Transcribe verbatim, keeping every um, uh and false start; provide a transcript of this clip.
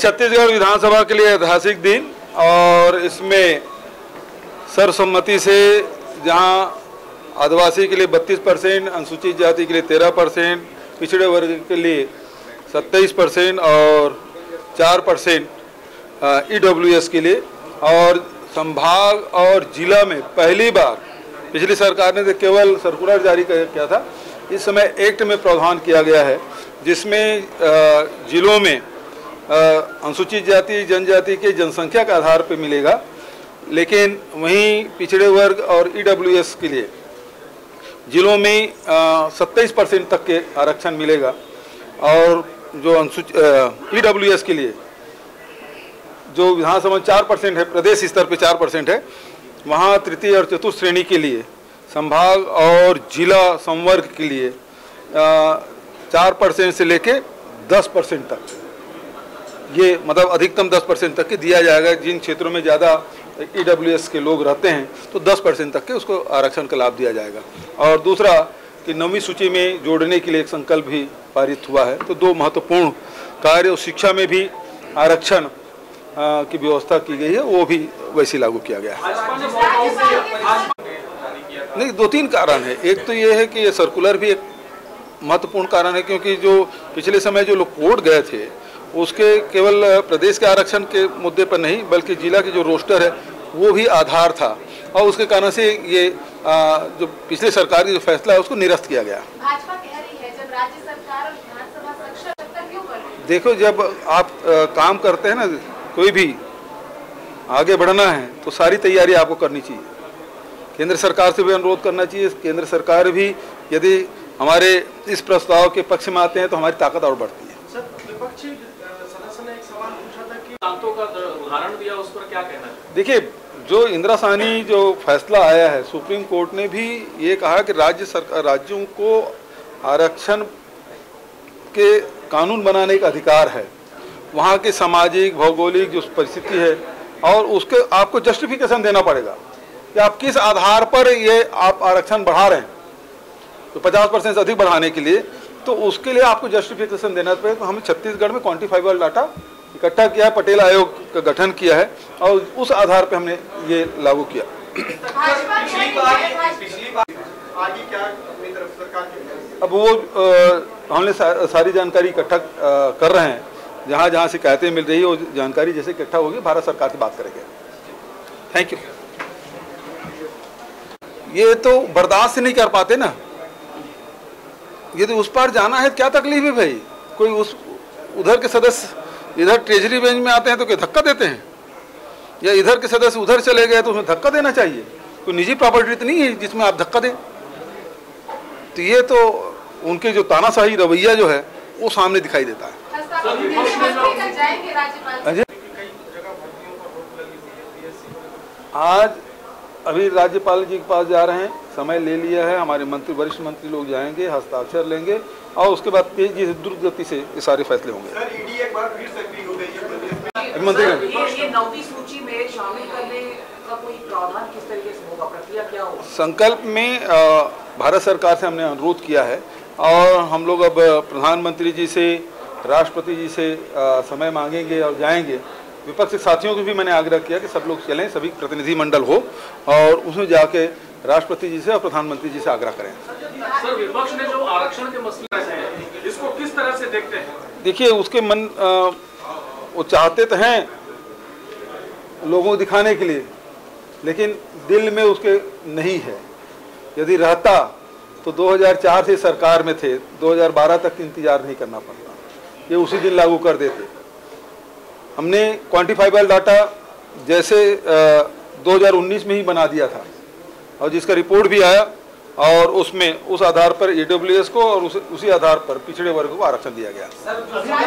छत्तीसगढ़ विधानसभा के लिए ऐतिहासिक दिन और इसमें सर्वसम्मति से जहां आदिवासी के लिए बत्तीस परसेंट, अनुसूचित जाति के लिए तेरह परसेंट, पिछड़े वर्ग के लिए सत्ताईस परसेंट और चार परसेंट ईडब्ल्यूएस के लिए और संभाग और जिला में पहली बार पिछली सरकार ने तो केवल सर्कुलर जारी किया था, इस समय एक्ट में प्रावधान किया गया है जिसमें जिलों में अनुसूचित जाति जनजाति के जनसंख्या के आधार पर मिलेगा, लेकिन वहीं पिछड़े वर्ग और ईडब्ल्यूएस के लिए जिलों में सत्ताईस परसेंट तक के आरक्षण मिलेगा और जो अनुसूचित ईडब्ल्यूएस के लिए जो विधानसभा में चार परसेंट है, प्रदेश स्तर पे चार परसेंट है, वहाँ तृतीय और चतुर्थ श्रेणी के लिए संभाग और जिला संवर्ग के लिए चार परसेंट से लेके दस परसेंट तक, ये मतलब अधिकतम दस परसेंट तक के दिया जाएगा। जिन क्षेत्रों में ज़्यादा ईडब्ल्यूएस के लोग रहते हैं तो दस परसेंट तक के उसको आरक्षण का लाभ दिया जाएगा। और दूसरा कि नौवीं सूची में जोड़ने के लिए एक संकल्प भी पारित हुआ है। तो दो महत्वपूर्ण कार्य और शिक्षा में भी आरक्षण की व्यवस्था की गई है, वो भी वैसे लागू किया गया है। नहीं, दो तीन कारण है। एक तो ये है कि ये सर्कुलर भी एक महत्वपूर्ण कारण है, क्योंकि जो पिछले समय जो लोग कोर्ट गए थे उसके केवल प्रदेश के आरक्षण के मुद्दे पर नहीं, बल्कि जिला के जो रोस्टर है वो भी आधार था और उसके कारण से ये जो पिछले सरकार की जो फैसला है उसको निरस्त किया गया। भाजपा कह रही है जब राज्य सरकार और विधानसभा सक्षम तक क्यों कर रही है? देखो, जब आप आ, काम करते हैं ना, कोई भी आगे बढ़ना है तो सारी तैयारी आपको करनी चाहिए। केंद्र सरकार से भी अनुरोध करना चाहिए, केंद्र सरकार भी यदि हमारे इस प्रस्ताव के पक्ष में आते हैं तो हमारी ताकत और बढ़ती है। देखिए, जो इंदिरा साहनी जो फैसला आया है, सुप्रीम कोर्ट ने भी ये कहा कि राज्य सरकार राज्यों को आरक्षण के कानून बनाने का अधिकार है, वहाँ की सामाजिक भौगोलिक जो परिस्थिति है और उसके आपको जस्टिफिकेशन देना पड़ेगा कि आप किस आधार पर ये आप आरक्षण बढ़ा रहे हैं। तो पचास परसेंट से अधिक बढ़ाने के लिए तो उसके लिए आपको जस्टिफिकेशन देना पड़ेगा। तो हमें छत्तीसगढ़ में क्वान्टिफाइबल डाटा इकट्ठा किया, पटेल आयोग का गठन किया है और उस आधार पर हमने ये लागू किया। पिछली बार, पिछली बार, आगे क्या अपनी तरफ सरकार की? अब वो आ, हमने सा, सारी जानकारी इकट्ठा कर रहे हैं, जहाँ जहाँ शिकायतें मिल रही है वो जानकारी जैसे इकट्ठा होगी भारत सरकार से बात करेंगे। Thank you. ये तो बर्दाश्त नहीं कर पाते ना, ये तो उस पार जाना है, क्या तकलीफ है भाई? कोई उस उधर के सदस्य इधर ट्रेजरी बेंच में आते हैं तो क्या धक्का देते हैं, या इधर के सदस्य उधर चले गए तो उसमें धक्का देना चाहिए? कोई तो निजी प्रॉपर्टी तो नहीं है जिसमें आप धक्का दें। तो ये तो उनके जो तानाशाही रवैया जो है वो सामने दिखाई देता है। आज अभी राज्यपाल जी के पास जा रहे हैं, समय ले लिया है, हमारे मंत्री वरिष्ठ मंत्री लोग जाएंगे, हस्ताक्षर लेंगे और उसके बाद तेज द्रुत गति से ये सारे फैसले होंगे। संकल्प में भारत सरकार से हमने अनुरोध किया है और हम लोग अब प्रधानमंत्री जी से, राष्ट्रपति जी से समय मांगेंगे और जाएंगे। विपक्षी साथियों को भी मैंने आग्रह किया कि सब लोग चलें, सभी प्रतिनिधिमंडल हो और उसमें जाके राष्ट्रपति जी से और प्रधानमंत्री जी से आग्रह करें। सर, विपक्ष ने जो आरक्षण के मसले हैं, इसको किस तरह से देखते हैं? देखिए, उसके मन आ, वो चाहते तो हैं लोगों को दिखाने के लिए, लेकिन दिल में उसके नहीं है। यदि रहता तो दो हज़ार चार से सरकार में थे, दो हज़ार बारह तक इंतजार नहीं करना पड़ता, ये उसी दिन लागू कर देते। हमने क्वान्टिफाइबल डाटा जैसे आ, दो हज़ार उन्नीस में ही बना दिया था और जिसका रिपोर्ट भी आया और उसमें उस आधार पर ईडब्ल्यूएस को और उस, उसी आधार पर पिछड़े वर्ग को आरक्षण दिया गया।